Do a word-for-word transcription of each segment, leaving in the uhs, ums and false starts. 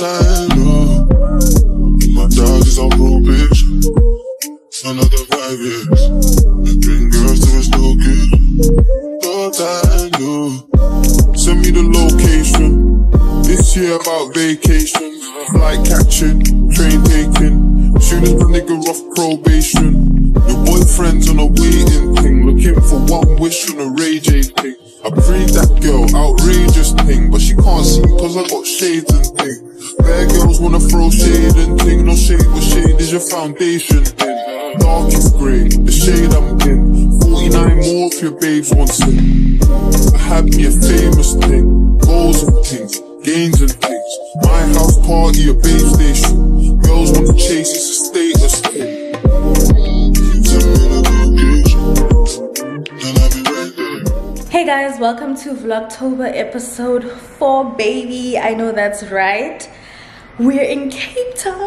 outside, no. My dog is on road, bitch. Son of the vibe, bring girls to us, no good. Thought I knew. Send me the location. This year about vacation. Flight catching, train taking. Soon as the nigga off probation. Your boyfriend's on a waiting thing. Looking for one wish on a Ray J thing. I prayed that girl, outrageous thing. But she can't see cause I got shades and thing. Bare girls wanna throw shade and thing. No shade, but shade is your foundation thing. Dark is grey, the shade I'm in. Forty-nine more if your babes want sin. I had me a famous thing. Goals and things, gains and things. My house party, a babe station. Girls wanna chase, it's a status thing. Tell me the location, then I'll be right there. Hey guys, welcome to Vlogtober episode four, baby. I know that's right. We're in Cape Town.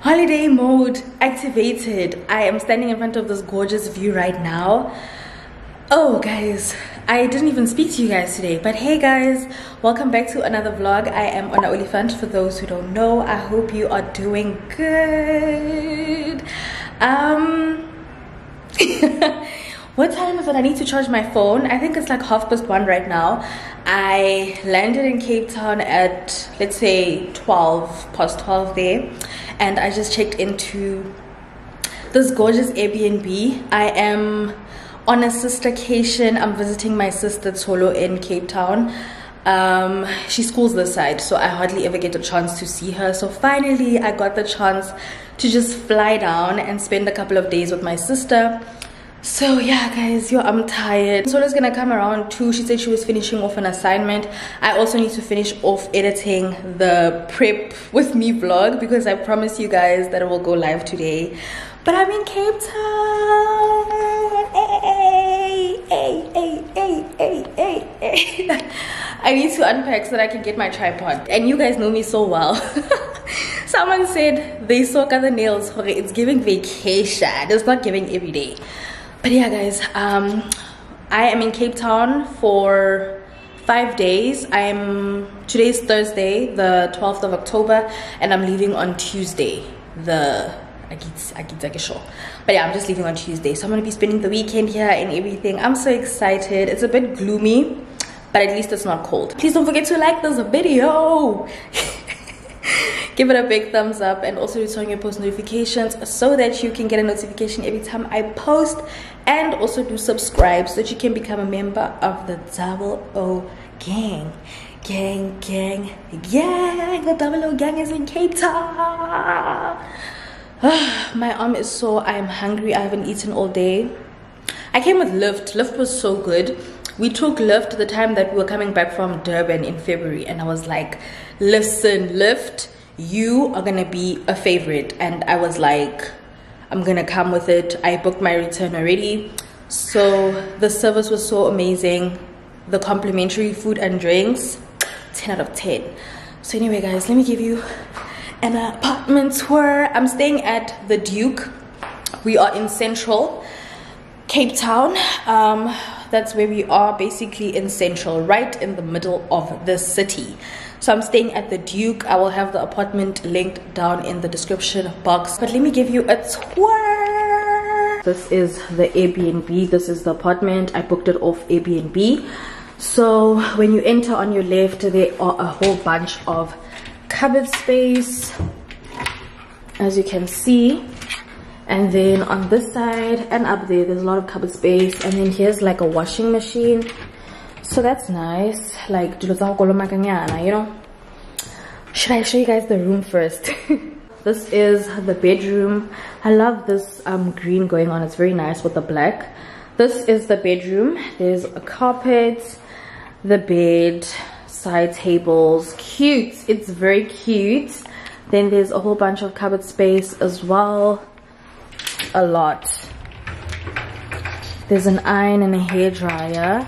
Holiday mode activated. I am standing in front of this gorgeous view right now. Oh guys, I didn't even speak to you guys today, but hey guys, welcome back to another vlog. I am Ona Oliphant for those who don't know. I hope you are doing good. Um What time is it? I need to charge my phone. I think it's like half past one right now. I landed in Cape Town at, let's say, twelve past twelve there, and I just checked into this gorgeous Airbnb. I am on a sistercation. I'm visiting my sister Tolu in Cape Town. Um, she schools this side, so I hardly ever get a chance to see her. So finally, I got the chance to just fly down and spend a couple of days with my sister. So yeah guys, yo, I'm tired. Sona's gonna come around too. She said she was finishing off an assignment. I also need to finish off editing the prep with me vlog because I promise you guys that it will go live today. But I'm in Cape Town. Hey, hey, hey, hey, hey, hey, hey. I need to unpack so that I can get my tripod. And you guys know me so well. Someone said they saw other nails. It's giving vacation. It's not giving every day. But yeah guys, um, I am in Cape Town for five days. I'm today's Thursday, the twelfth of October, and I'm leaving on Tuesday, the but yeah, I'm just leaving on Tuesday. So I'm gonna be spending the weekend here and everything. I'm so excited. It's a bit gloomy, but at least it's not cold. Please don't forget to like this video. Give it a big thumbs up and also turn your post notifications so that you can get a notification every time I post, and also do subscribe so that you can become a member of the Double O Gang. Gang, gang, gang. The Double O Gang is in Cape Town. My arm is sore. I am hungry. I haven't eaten all day. I came with Lyft. Lyft was so good. We took Lyft the time that we were coming back from Durban in February, and I was like, listen, Lyft, you are gonna be a favorite. And I was like, I'm gonna come with it. I booked my return already. So the service was so amazing, the complimentary food and drinks, ten out of ten. So anyway guys, let me give you an apartment tour. I'm staying at the Duke. We are in central Cape Town. Um that's where we are, basically in central, right in the middle of the city. So I'm staying at the Duke. I will have the apartment linked down in the description box, but let me give you a tour. This is the Airbnb. This is the apartment. I booked it off Airbnb. So when you enter on your left, there are a whole bunch of cupboard space, as you can see. And then on this side and up there, there's a lot of cupboard space. And then here's like a washing machine. So that's nice. Like, you know. Should I show you guys the room first? This is the bedroom. I love this um, green going on. It's very nice with the black. This is the bedroom. There's a carpet, the bed, side tables. Cute. It's very cute. Then there's a whole bunch of cupboard space as well. A lot. There's an iron and a hairdryer.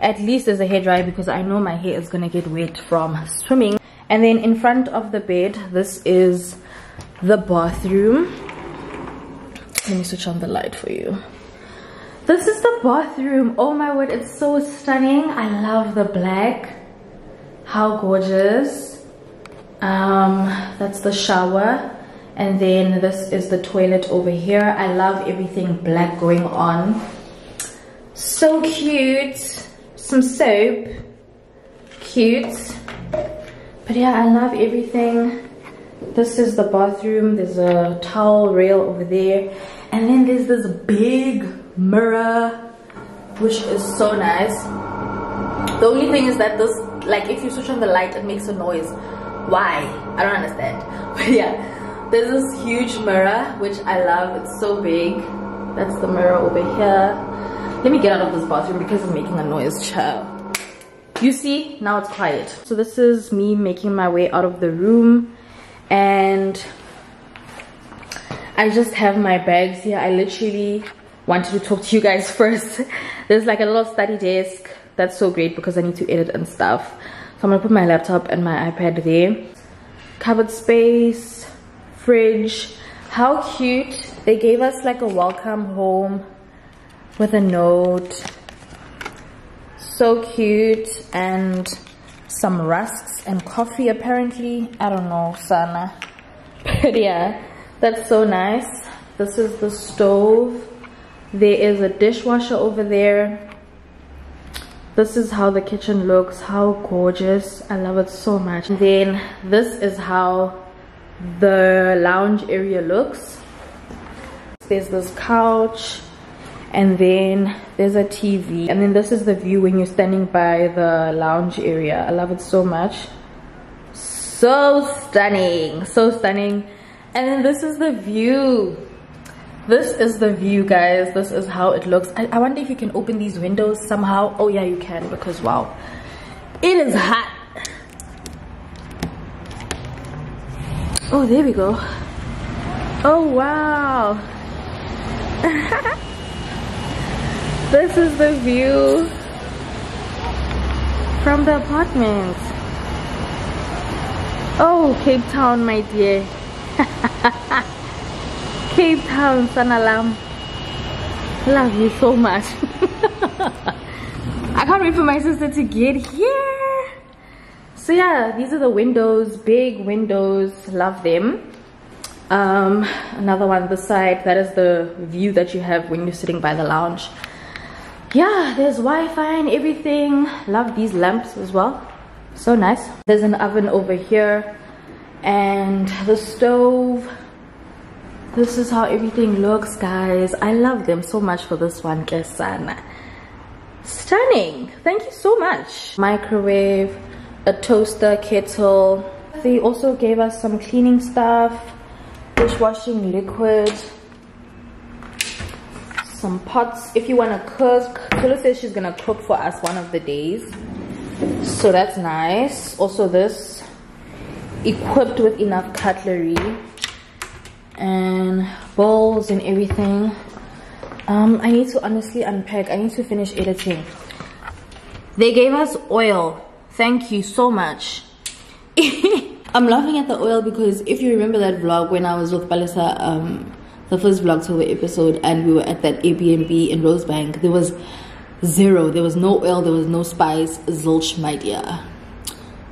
At least there's a hairdryer because I know my hair is gonna get wet from swimming. And then in front of the bed, this is the bathroom. Let me switch on the light for you. This is the bathroom. Oh my word, it's so stunning. I love the black. How gorgeous. Um, that's the shower. And then this is the toilet over here. I love everything black going on. So cute. Some soap. Cute. But yeah, I love everything. This is the bathroom. There's a towel rail over there. And then there's this big mirror, which is so nice. The only thing is that this, like, if you switch on the light, it makes a noise. Why? I don't understand. But yeah. There's this huge mirror, which I love. It's so big. That's the mirror over here. Let me get out of this bathroom because it's making a noise, child. You see? Now it's quiet. So this is me making my way out of the room. And I just have my bags here. I literally wanted to talk to you guys first. There's like a little study desk. That's so great because I need to edit and stuff. So I'm going to put my laptop and my iPad there. Cupboard space. Fridge. How cute. They gave us like a welcome home with a note. So cute. And some rusks and coffee apparently. I don't know, Sana. But yeah, that's so nice. This is the stove. There is a dishwasher over there. This is how the kitchen looks. How gorgeous. I love it so much. And then this is how the lounge area looks. There's this couch, and then there's a T V, and then this is the view when you're standing by the lounge area. I love it so much. So stunning, so stunning. And then this is the view. This is the view, guys. This is how it looks. I, I wonder if you can open these windows somehow. Oh yeah, you can, because wow, it is hot. Oh, there we go. Oh, wow. This is the view from the apartment. Oh, Cape Town, my dear. Cape Town, Sanalam. Love you so much. I can't wait for my sister to get here. So yeah, these are the windows, big windows, love them. Um, another one on the side, that is the view that you have when you're sitting by the lounge. Yeah, there's Wi-Fi and everything. Love these lamps as well, so nice. There's an oven over here and the stove. This is how everything looks, guys. I love them so much for this one, Kesana. Stunning, thank you so much. Microwave. A toaster, kettle. They also gave us some cleaning stuff, dishwashing liquid, some pots if you want to cook. Tolu says she's gonna cook for us one of the days, so that's nice. Also this, equipped with enough cutlery and bowls and everything. um I need to honestly unpack. I need to finish editing. They gave us oil. Thank you so much. I'm laughing at the oil because if you remember that vlog when I was with Palisa, um, the first VLOGTOBER episode, and we were at that Airbnb in Rosebank, there was zero. There was no oil, there was no spice, zilch, my dear.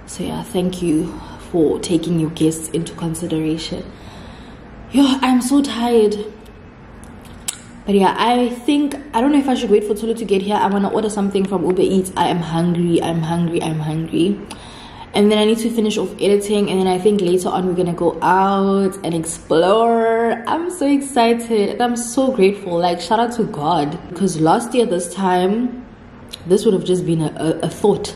So yeah, thank you for taking your guests into consideration. Yo, I'm so tired. But yeah, I think, I don't know if I should wait for Tolu to get here. I want to order something from Uber Eats. I am hungry, I'm hungry, I'm hungry. And then I need to finish off editing. And then I think later on we're going to go out and explore. I'm so excited. And I'm so grateful. Like, shout out to God. Because last year this time, this would have just been a, a, a thought.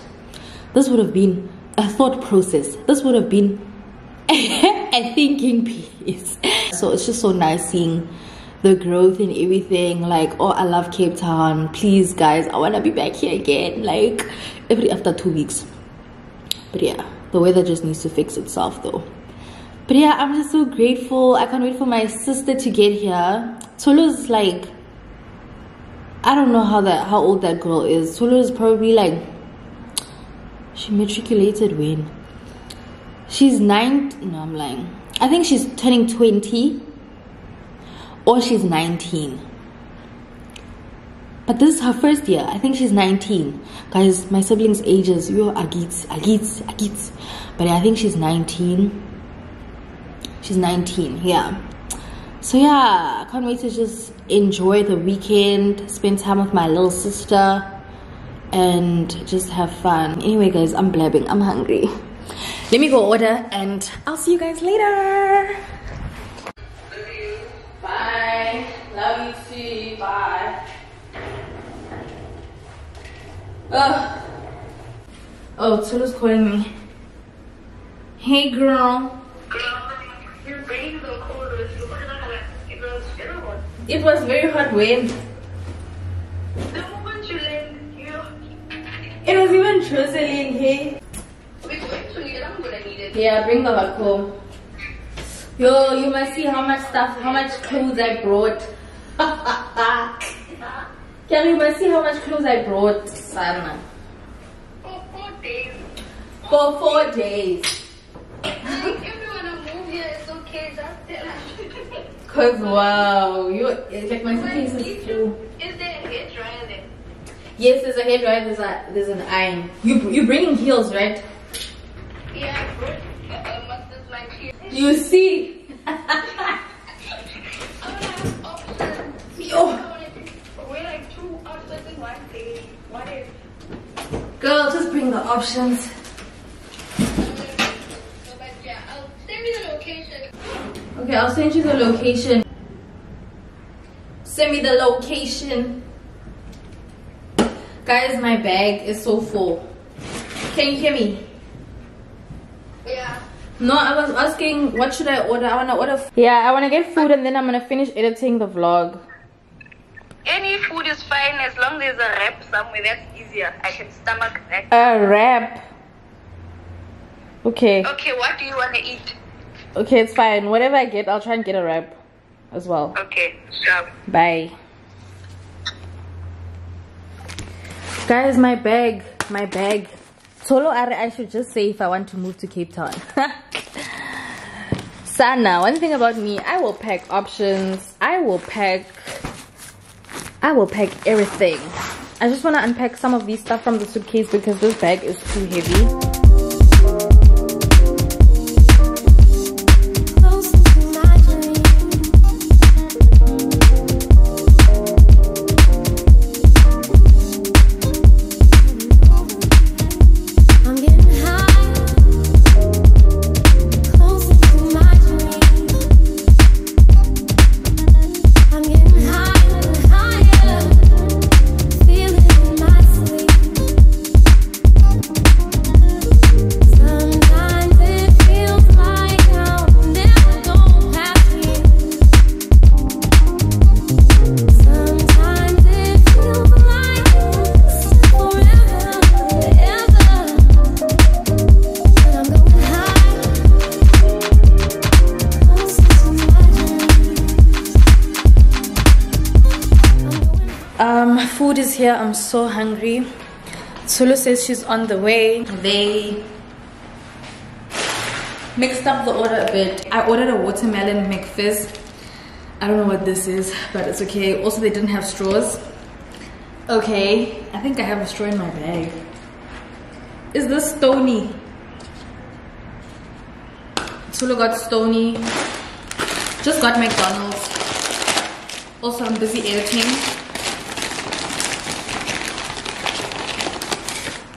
This would have been a thought process. This would have been a thinking piece. So it's just so nice seeing the growth and everything. Like, oh, I love Cape Town. Please guys, I want to be back here again, like every after two weeks. But yeah, the weather just needs to fix itself though. But yeah, I'm just so grateful. I can't wait for my sister to get here. Tolu's like, I don't know how that how old that girl is. Tolu's probably like, she matriculated when she's nine. No, I'm lying. I think she's turning twenty. Or she's nineteen. But this is her first year. I think she's nineteen. Guys, my siblings' ages. Yo, agits, agits, agits. But I think she's nineteen. She's nineteen, yeah. So yeah, I can't wait to just enjoy the weekend, spend time with my little sister, and just have fun. Anyway, guys, I'm blabbing. I'm hungry. Let me go order, and I'll see you guys later. Love you. Bye. Love you too. Bye. Ugh. Oh, Tolu's calling me. Hey, girl. Girl, your brain is so cold. It was terrible. It was very hot wind. The moment you land, you know. It was even drizzling, hey. We're going to need it. I'm gonna need it. Yeah, bring the back home. Yo, you must see how much stuff, how much clothes I brought. Can you guys see how much clothes I brought, Sana? For four days. For four days. Like, if you wanna move here, it's okay. Just tell us. Cause wow, you like my suitcase is full. Is there a hair dryer there? Yes, there's a hair dryer. There's a there's an iron. You you bringing heels, right? Yeah, I brought uh, mustard like heels. You see? I don't have options. Yo. What if? Girl, just bring the options. But yeah, I'll send you the location. Okay, I'll send you the location. Send me the location. Guys, my bag is so full. Can you hear me? Yeah. No, I was asking what should I order? I wanna order food. Yeah, I wanna get food and then I'm gonna finish editing the vlog. Any food is fine as long as there's a wrap somewhere. That's easier. I can stomach that. A wrap. Okay. Okay, what do you want to eat? Okay, it's fine. Whatever I get, I'll try and get a wrap as well. Okay, sure. Bye. Guys, my bag. My bag. Tolo Ari, I should just say if I want to move to Cape Town. Sana, one thing about me, I will pack options. I will pack... I will pack everything. I just want to unpack some of these stuff from the suitcase because this bag is too heavy. Here, I'm so hungry. Tolu says she's on the way. They mixed up the order a bit. I ordered a watermelon McFizz. I don't know what this is, but it's okay. Also, they didn't have straws. Okay, I think I have a straw in my bag. Is this Stony? Tolu got Stony. Just got McDonald's. Also, I'm busy editing.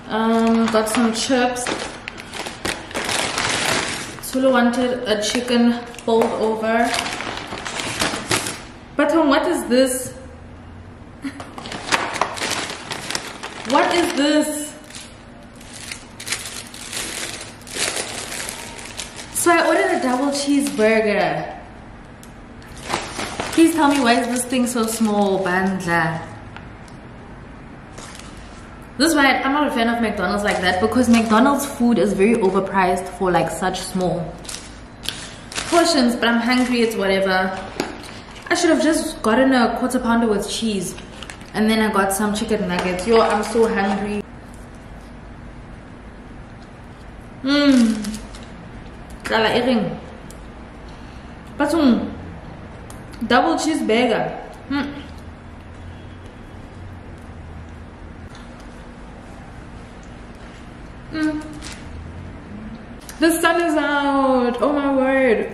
Um, got some chips. Tolu wanted a chicken bowled over. But um, what is this? What is this? So I ordered a double cheeseburger. Please tell me why is this thing so small, Bandla? This is why I'm not a fan of McDonald's like that, because McDonald's food is very overpriced for like such small portions. But I'm hungry, it's whatever. I should have just gotten a quarter pounder with cheese. And then I got some chicken nuggets. Yo, I'm so hungry. Mmm. Kala eating. But um, double cheeseburger. Hmm. The sun is out. Oh my word.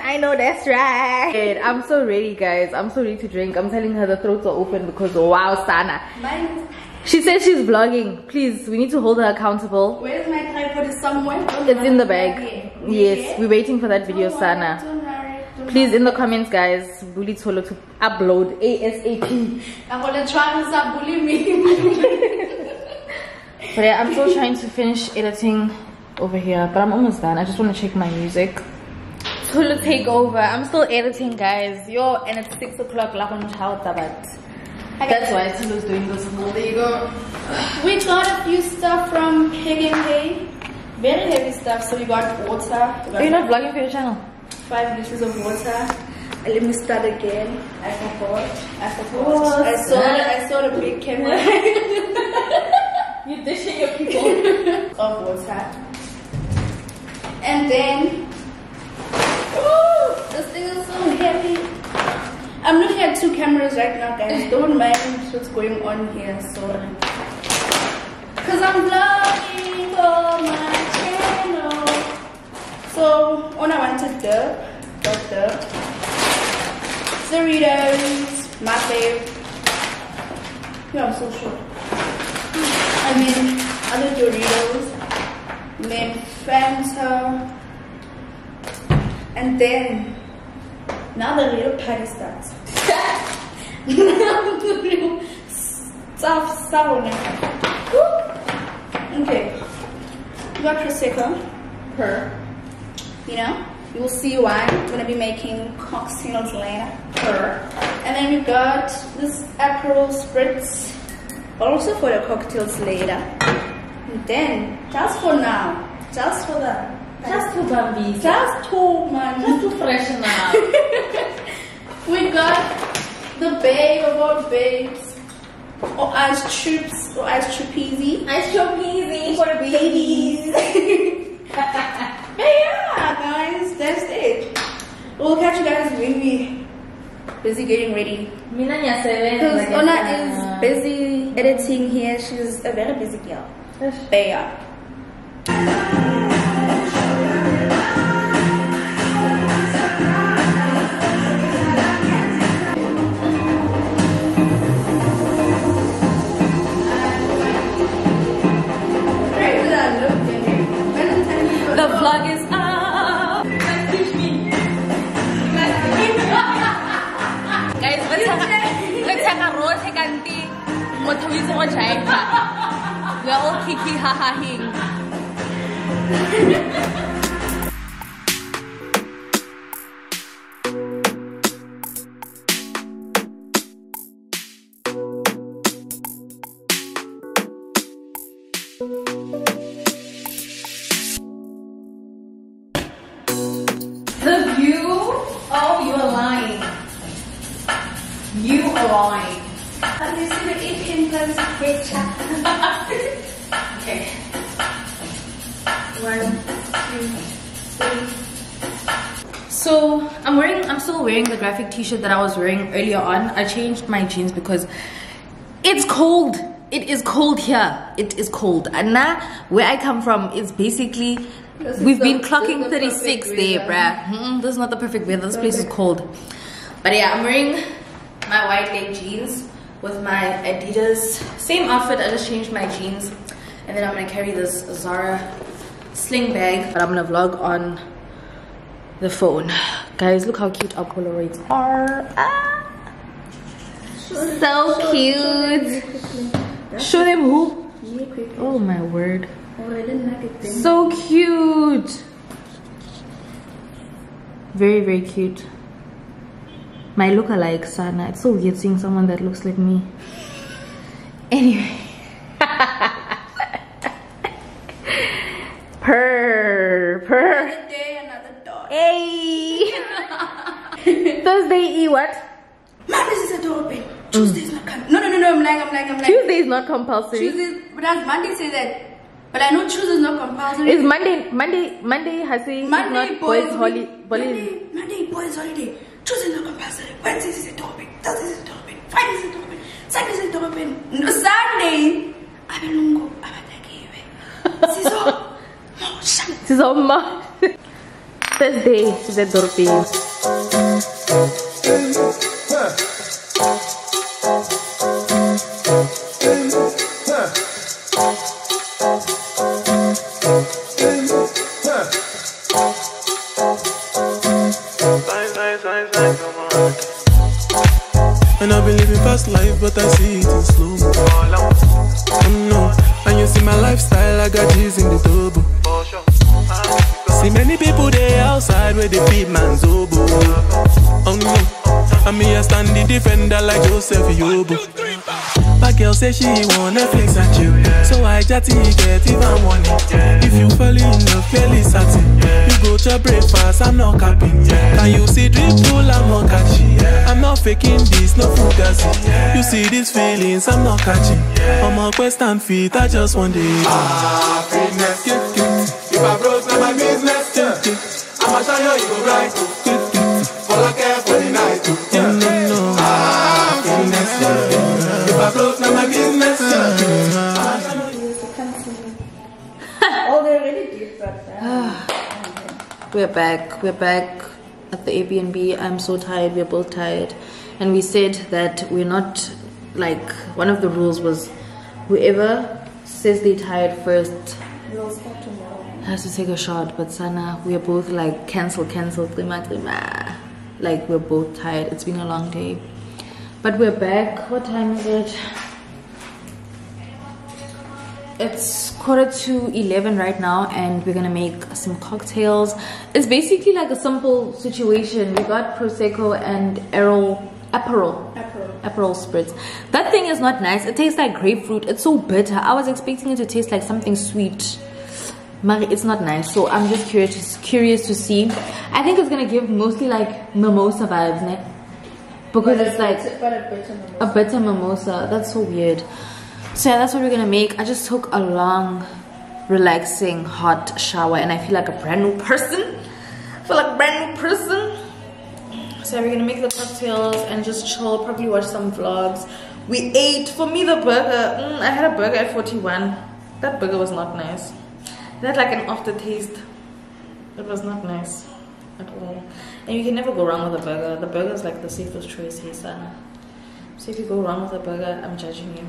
I know that's right. I'm so ready, guys. I'm so ready to drink. I'm telling her the throats are open because wow, Sana. Mine. She says she's vlogging. Please, we need to hold her accountable. Where's my tripod? Is somewhere? It's in the bag. Yes, we're waiting for that video, Sana. Please, in the comments, guys, bully Tolu to upload ASAP. I'm gonna try and stop bullying me. But yeah, I'm still trying to finish editing over here, but I'm almost done. I just want to check my music. Tolu take over. I'm still editing, guys. Yo, and it's six o'clock. That's why Tolu's doing this. There you go. We got a few stuff from Kegan Hay. Very heavy stuff. So we got water. Are you not vlogging for your channel? Five liters of water. Let me start again. I forgot. I forgot. Oh, I saw. I saw the big camera. You dishing your people of water. And then. Ooh, this thing is so heavy. I'm looking at two cameras right now, guys. Don't mind what's going on here, so because I'm vlogging for my channel. So Ona wanted the got the Doritos, my fave. Yeah, I'm so sure. I mean other Doritos, then Fanta. And then, now the real party starts. Now the real stuff sound. Okay. You got Prosecco. Per. You know, you will see why I'm going to be making cocktails later. Per. And then we got this Aperol Spritz. Also for the cocktails later. And then, just for now. Just for the... Just to Bambi. Just to man. Just to freshen up. We got the babe of all babes. Or ice chips. Or ice trapezi. Ice trapezi for babies. But yeah, guys, that's it. We'll catch you guys when we busy getting ready. Because Ona is busy editing here. She's a very busy girl. But yeah. We are all kiki haha hing. The view? Oh, you are lying. You are lying. Okay. One, two, three. So I'm wearing I'm still wearing the graphic t-shirt that I was wearing earlier on. I changed my jeans because it's cold. It is cold here. It is cold. And now where I come from is basically this we've is been the, clocking thirty-six there, bruh. Mm-mm, this is not the perfect weather. This perfect. Place is cold. But yeah, I'm wearing my wide leg jeans with my Adidas, same outfit. I just changed my jeans, and then I'm gonna carry this Zara sling bag. But I'm gonna vlog on the phone, guys. Look how cute our Polaroids are! Ah, so cute. Show them who. Oh my word! So cute. Very very cute. my lookalike Sana. It's so weird seeing someone that looks like me. Anyway. Purr, purr. Another day, another dog. Hey. Thursday, E what? Man, this is a door open. Tuesday is mm. not coming. No, no, no, no, I'm lying, I'm lying, I'm lying. Tuesday is not compulsory. Tuesday, but as Monday says that. But I know Tuesday is not compulsory. It's Monday, Monday, Monday, has a Monday, not boys, boys, holi Monday, Monday, boys, holiday. Tuesday is not compulsory. Wednesday is a door open. Thursday is a door open. Friday is a door open. Saturday is a door open. No, Sunday. I don't go. I don't take it away. This is all Thursday, she's at Dorping. And I've been living fast life, but I see it in slow. Oh no, and you see my lifestyle, I got cheese in the double. See many people there outside where they feed man's oboe. Oh no, and me I stand the defender like Joseph Yobo. My girl say she wanna flex and chill, so I just get even one. If you fall in love, fairly satin, you go to breakfast, I'm not capping. And you see drip pool, I'm not catching. I'm not faking this, no fugazi. You see these feelings, I'm not catching. I'm on quest and feet, I just want it. Happiness, get, get. If I broke, now my business, yeah. I'ma show you, you go right. All I care for the night, yeah. Ah, business, yeah. If I broke, now my business, yeah. I'ma show you, you can't see me. Oh, they already did that. We're back. We're back at the Airbnb. I'm so tired. We're both tired. And we said that we're not, like, one of the rules was whoever says they're tired first has to take a shot. But Sana, we are both like cancel, cancel, klima, klima. Like we're both tired. It's been a long day, but we're back. What time is it? It's quarter to eleven right now, and we're gonna make some cocktails. It's basically like a simple situation. We got Prosecco and Aperol, Aperol, Aperol, Aperol Spritz. That thing is not nice. It tastes like grapefruit. It's so bitter. I was expecting it to taste like something sweet. It's not nice, so I'm just curious curious to see. I think it's gonna give mostly like mimosa vibes, né? Because but it's like a, but a, bitter mimosa. a bitter mimosa. That's so weird. So yeah, that's what we're gonna make. I just took a long, relaxing, hot shower, and I feel like a brand new person. I feel like a brand new person. So we're gonna make the cocktails and just chill. Probably watch some vlogs. We ate. For me, the burger. Mm, I had a burger at forty-one. That burger was not nice. That's like an aftertaste. It was not nice at all. And you can never go wrong with a burger. The burger is like the safest choice here, Sana. So if you go wrong with a burger, I'm judging you.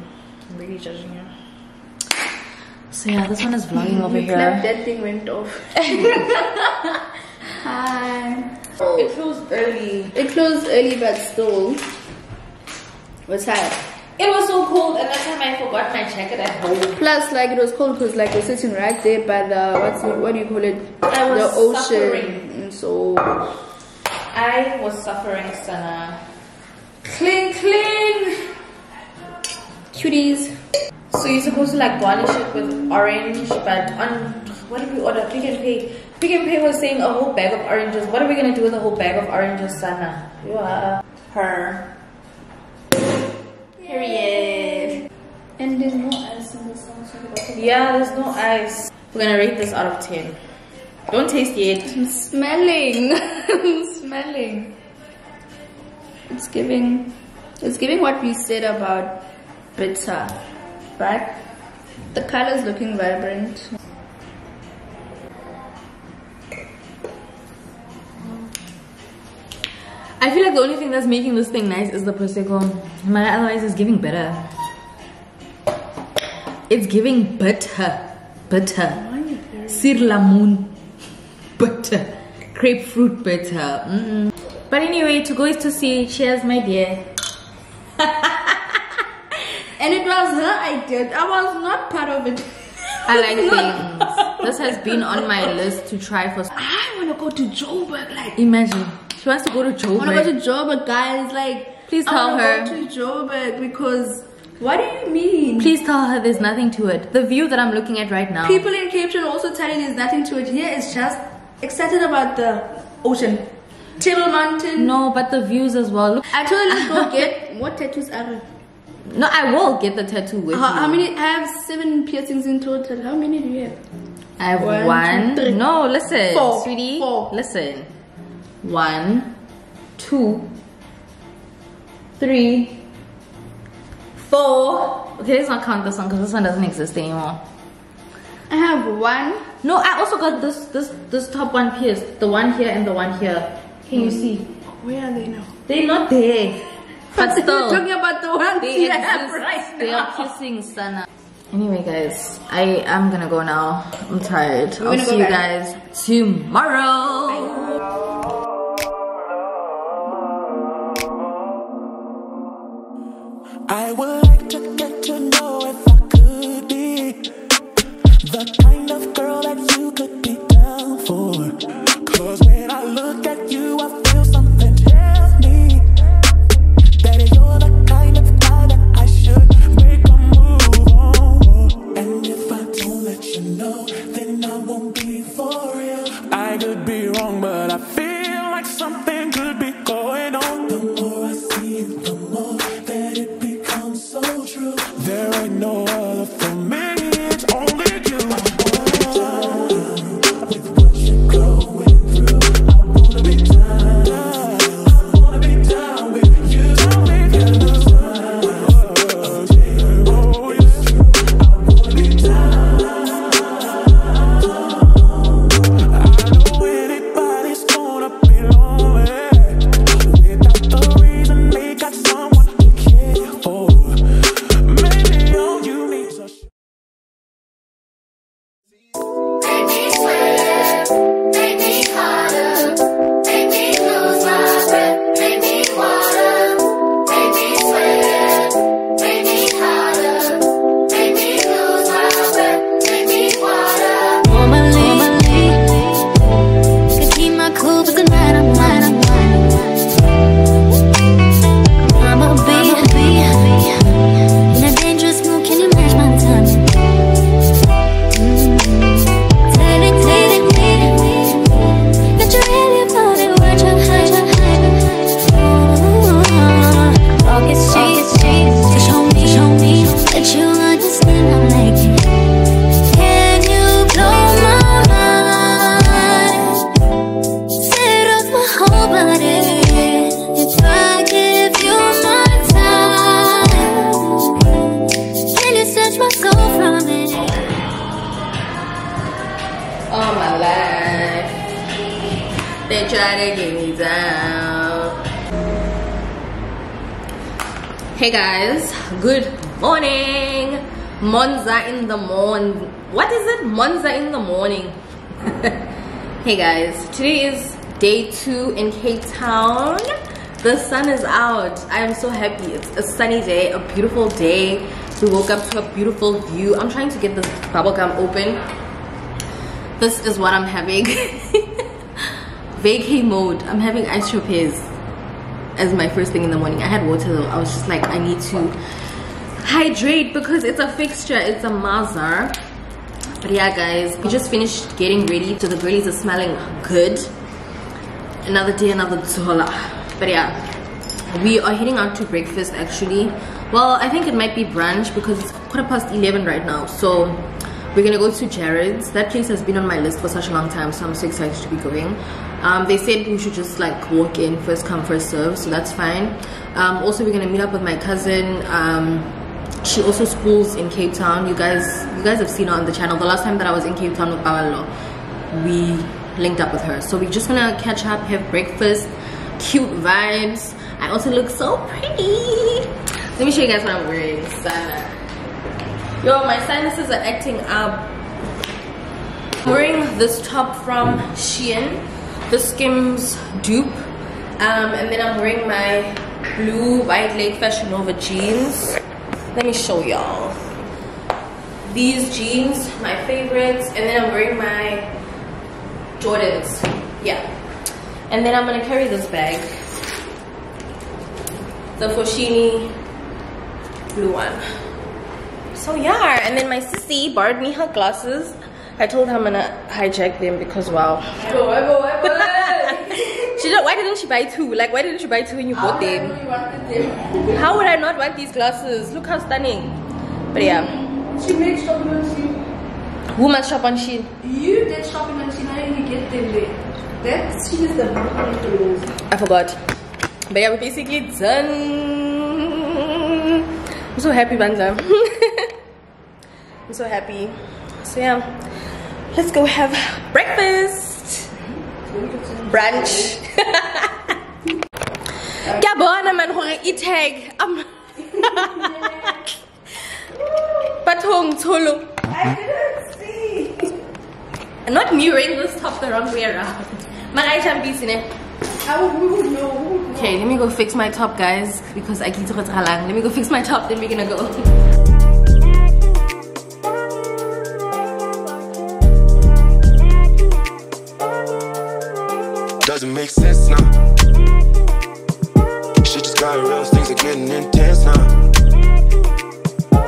I'm really judging you. So yeah, this one is vlogging over here. That thing went off. Hi. Oh. It closed early. It closed early, but still. What's that? It was so cold, and that time I forgot my jacket at home. Plus, like, it was cold because, like, we're sitting right there by the, what's it, what do you call it? I was the ocean. Suffering. And so, I was suffering, Sana. Cling, cling! Cuties. So, you're supposed to, like, garnish it with orange, but on, what did we order? Pick and Pay. Pick and Pay was saying a whole bag of oranges. What are we gonna do with a whole bag of oranges, Sana? You are her. Period. And there's no ice in the sun, so yeah, there's no ice. We're gonna rate this out of ten. Don't taste yet. I'm smelling. I'm smelling. It's giving. It's giving what we said about bitter, right? The color is looking vibrant. I feel like the only thing that's making this thing nice is the Prosecco. My otherwise is giving bitter. It's giving bitter. Bitter. Sir Lamoon. Bitter. Grapefruit bitter. Mm -mm. But anyway, to go is to see. Cheers, my dear. And it was her idea. I was not part of it. I like things. This has been on my list to try for. I want to go to Joburg. Like, imagine. She wants to go to Joburg. I want to go to Joburg, guys. Like, please tell her. I want to go to Joburg because. What do you mean? Please tell her there's nothing to it. The view that I'm looking at right now. People in Cape Town also tell you there's nothing to it. Here is just excited about the ocean. Table Mountain. No, but the views as well. Look, I totally will get. What tattoos are there? No, I will get the tattoo with how, you. How many? I have seven piercings in total. How many do you have? I have one. one. Two, three, no, listen, four, sweetie. Four. Listen. One, two, three. Four. Okay, let's not count this one because this one doesn't exist anymore. I have one. No, I also got this this this top one pierced. The one here and the one here. Can mm. you see? Where are they now? They're not there. But still, talking about the ones they exist, right now. They are kissing Sana. Anyway, guys, I am gonna go now. I'm tired. We're I'll see you guys it. tomorrow. Bye. I would like to get to know if I could be the kind of girl that you could be down for. Cause when I look at you, I feel something tell me that you're the kind of guy that I should make a move on. And if I don't let you know, then I won't be for real. I could be wrong, but I feel like something could be going on. The more I see you, the more that it so true. There ain't no other for me, it's only you. I wanna be done with what you're going through. I wanna be done. I wanna be done with you. Oh, yeah. I wanna be done. I know anybody's gonna be lonely. Without the reason, they got someone to care for. Hey guys, good morning. Monza in the morning. What is it? Monza in the morning. Hey guys, today is day two in Cape Town. The sun is out. I am so happy. It's a sunny day, a beautiful day. We woke up to a beautiful view. I'm trying to get this bubblegum open. This is what I'm having. Vacay mode. I'm having ice chopes as my first thing in the morning. I had water though. I was just like, I need to hydrate because it's a fixture, it's a mazar. But yeah guys, we just finished getting ready, so the girlies are smelling good. Another day, another zola. But yeah, we are heading out to breakfast actually. Well, I think it might be brunch because it's quarter past eleven right now. So we're gonna go to Jarryd's. That place has been on my list for such a long time, so I'm so excited to be going. Um, they said we should just like walk in, first come, first serve, so that's fine. Um, also, we're gonna meet up with my cousin. Um, she also schools in Cape Town. You guys, you guys have seen her on the channel. The last time that I was in Cape Town with Bawalo, we linked up with her. So we're just gonna catch up, have breakfast, cute vibes. I also look so pretty. Let me show you guys what I'm wearing. Sana. Yo, my sinuses are acting up. I'm wearing this top from Shein, the Skims dupe, um, and then I'm wearing my blue wide leg Fashion Nova jeans. Let me show y'all these jeans, my favorites, and then I'm wearing my Jordans. Yeah, And then I'm gonna carry this bag, the Foschini blue one. So yeah, and then my sissy borrowed me her glasses. I told her I'm gonna hijack them because wow. She's like, why didn't she buy two? Like, why didn't she buy two when you how bought them? them? How would I not want these glasses? Look how stunning. But yeah. She made shopping on Shein. Who must shop on Shein? You did shopping on Shein, I didn't get them there. That's Shein is the one. I forgot. But yeah, we're basically done. I'm so happy, Banza. I'm so happy. So yeah, let's go have breakfast. Brunch. Gabona man hore itag. Um Patong Tolu. I didn't see. I'm not mirroring this top the wrong way around. Man I shall be seen it. Okay, let me go fix my top guys because I can't. Let me go fix my top, then we're gonna go. Doesn't make sense now. Shit just got real, things are getting intense now.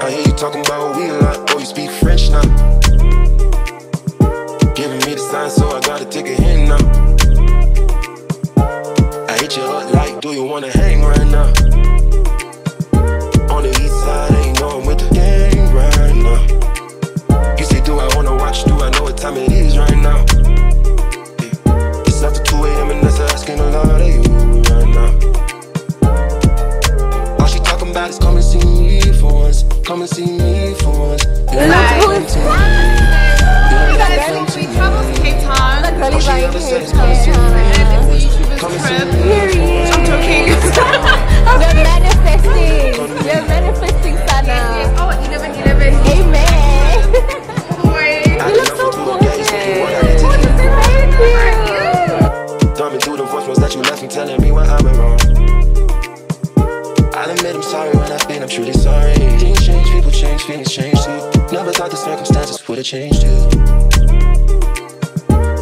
I hear you talking about we a lot, oh you speak French now. Giving me the sign so I gotta take a hint now. I hit you up like, do you wanna hang right now? On the east side, ain't knowing with the gang right now. You say, do I wanna watch, do I know what time it is right now? After two A M and that's asking a lot of you right now. All she talking about is come and see me for once. Come and see me for once. Yeah, like, so we traveled to Cape Town. The girly vibe Cape Town. It's a YouTuber's trip. Period. I'm joking. We're manifesting. We're manifesting, Sana. Oh, eleven eleven. Amen. You look so cool. Oh, this is amazing. Through the voicemails that you left me telling me why I went wrong. I'll admit I'm sorry when I've been, I'm truly sorry. Things change, people change, feelings change too. Never thought the circumstances would've changed you.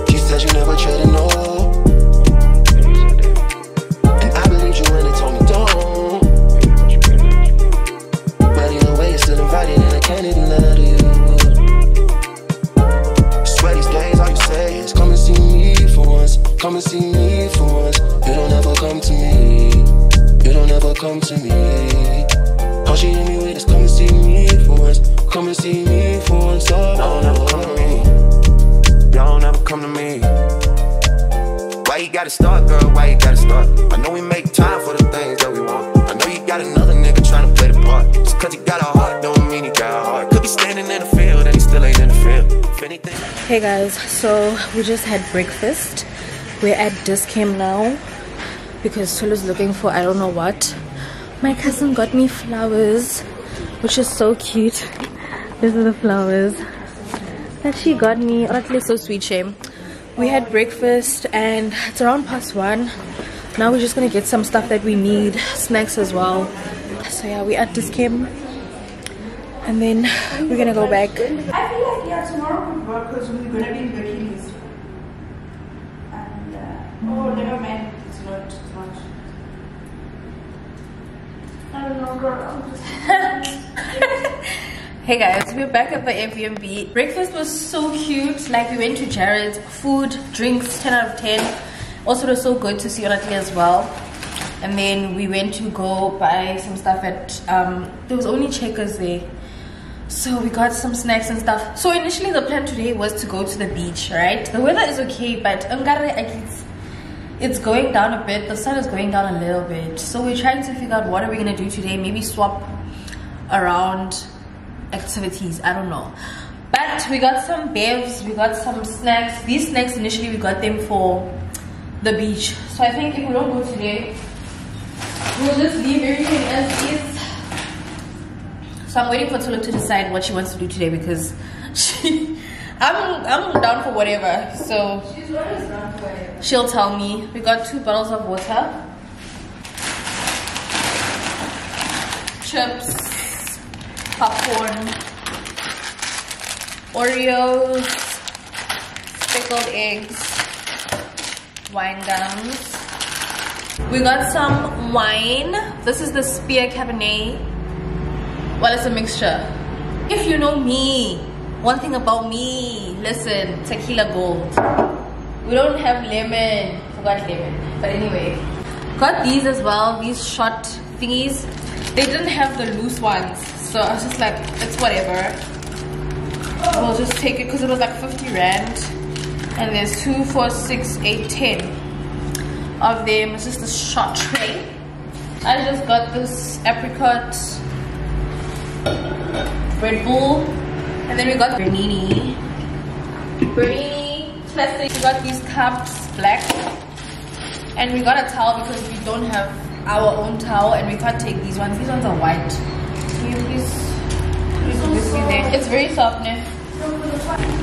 You said you never traded no. And I believed you when they told me don't. But in a way you're still invited and I can't even let you. Swear these days all you say is come and see me for once. Come and see me for once. You don't ever come to me. You don't ever come to me. All she hit me with is come and see me for once. Come and see me for once. Oh, don't ever come to me. Don't ever come to me. Why you gotta start, girl? Why you gotta start? I know we make time for the things that we want. I know you got another nigga trying to play the part. Just cause you got a heart don't mean you got a heart. Could be standing in the field and he still ain't in the field. If anything. Hey guys, so we just had breakfast. We're at Dis-Chem now because Tolu's looking for I don't know what. My cousin got me flowers, which is so cute. These are the flowers that she got me. Oh, that looks so sweet, Shame. We had breakfast and it's around past one. Now we're just gonna get some stuff that we need, snacks as well. So yeah, we're at Dis-Chem and then we're gonna go back. I feel like yeah, tomorrow we work because we're gonna be in bikinis. Oh, never mind. It's not too much. I don't know, girl. Hey guys, we're back at the Airbnb. Breakfast was so cute. Like, we went to Jarryd's. Food, drinks, ten out of ten. Also, it was so good to see Ona as well. And then we went to go buy some stuff at. Um, there was only Checkers there. So we got some snacks and stuff. So initially, the plan today was to go to the beach, right? The weather is okay, but it's going down a bit. The sun is going down a little bit. So we're trying to figure out what are we going to do today. Maybe swap around activities. I don't know. But we got some bevs. We got some snacks. These snacks, initially, we got them for the beach. So I think if we don't go today, we'll just leave everything as is. So I'm waiting for Tolu to decide what she wants to do today because she... I'm, I'm down for whatever. So she's always down for whatever. She'll tell me. We got two bottles of water, chips, popcorn, Oreos, pickled eggs, wine gums. We got some wine. This is the Spear Cabernet. Well, it's a mixture. If you know me, one thing about me, listen, tequila gold. We don't have lemon. Forgot lemon. But anyway, got these as well. These shot thingies. They didn't have the loose ones, so I was just like, it's whatever. We'll just take it because it was like fifty rand. And there's two, four, six, eight, ten of them. It's just a shot tray. I just got this apricot Red Bull, and then we got Bernini. Bernini classic. We got these cups, black, and we got a towel because we don't have our own towel and we can't take these ones. These ones are white. Can you please, please, please see there? It's very soft. No?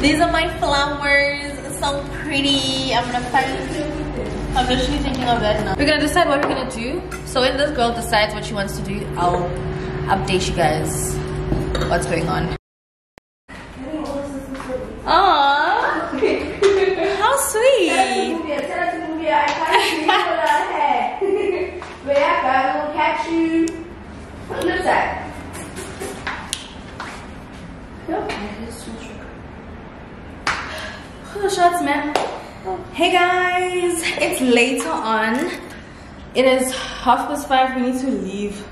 These are my flowers. It's so pretty. I'm gonna find. I'm literally thinking of that now. We're gonna decide what we're gonna do. So when this girl decides what she wants to do, I'll update you guys what's going on. Aww, how sweet. Who's the shots, man? Hey guys, it's later on. It is half past five. We need to leave.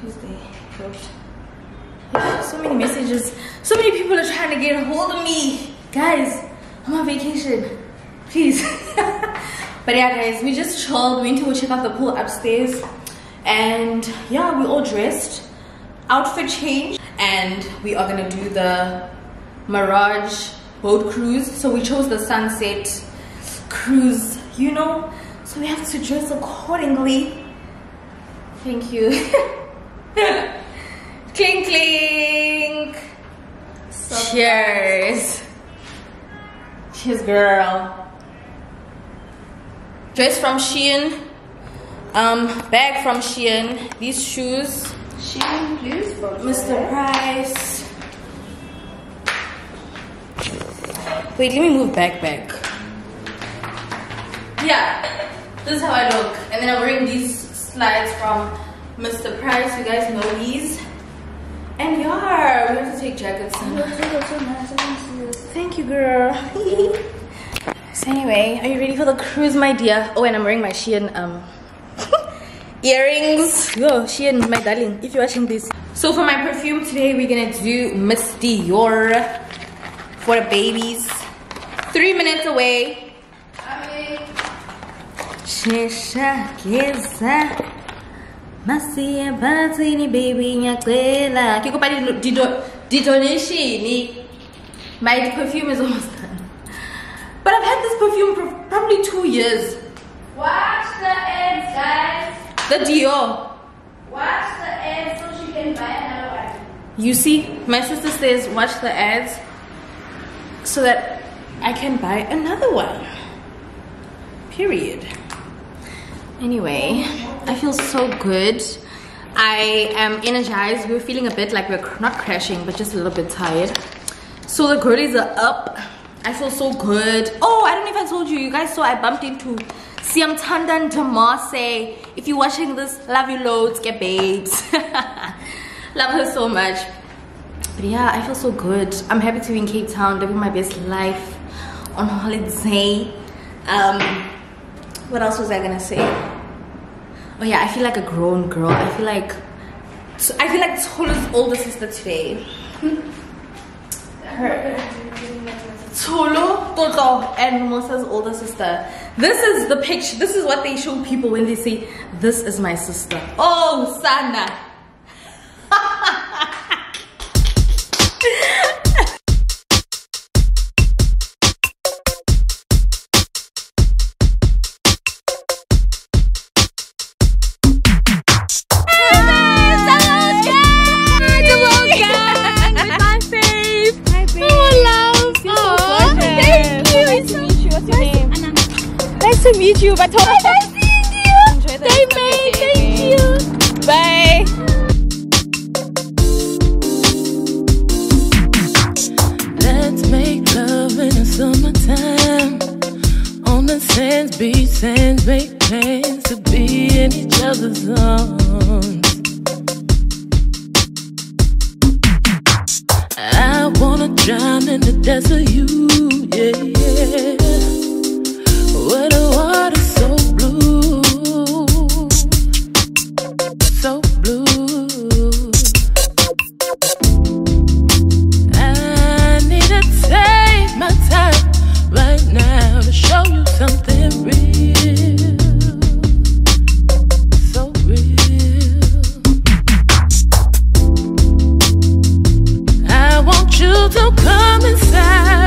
Tuesday. So many messages. So many people are trying to get a hold of me. Guys, I'm on vacation. Please. But yeah, guys, we just chilled. We need to go check out the pool upstairs. And yeah, we all dressed. Outfit change. And we are gonna do the Mirage boat cruise. So we chose the sunset cruise, you know, so we have to dress accordingly. Thank you. Clink clink. Stop. Cheers. Cheers, girl. Dress from Shein, um bag from Shein, these shoes Shein, please, Mister Price. Wait, let me move back, back. Yeah, this is how I look. And then I'm wearing these slides from Mister Price. You guys know these. And yeah, we have to take jackets. Thank you, girl. So anyway, are you ready for the cruise, my dear? Oh, and I'm wearing my Shein um earrings. Yo, Shein, my darling, if you're watching this. So for my perfume today, we're gonna do Miss Dior for the babies. Three minutes away. My perfume is almost done. But I've had this perfume for probably two years. Watch the ads, guys. The Dior. Watch the ads so she can buy another one. You see, my sister says watch the ads so that I can buy another one. Period. Anyway, I feel so good. I am energized. We're feeling a bit like we're not crashing, but just a little bit tired. So the girlies are up. I feel so good. Oh, I don't know if I told you. You guys saw I bumped into Siam Tandan Damase. If you're watching this, love you loads, get babes. Love her so much. But yeah, I feel so good. I'm happy to be in Cape Town, living my best life on holiday. Um, what else was I gonna say? Oh yeah, I feel like a grown girl. I feel like I feel like Tolu's older sister today. Her Tolu, Toto, and Mosa's older sister. This is the picture. This is what they show people when they say, "This is my sister." Oh, Sana. To meet you, but totally nice seeing you. Enjoy the rest of your day. Thank you. Bye. Let's make love in the summertime on the plans, make plans to be in each other's arms. I wanna drown in the desert, you, yeah, yeah. Where the water's so blue, so blue. I need to take my time right now to show you something real. You don't come inside.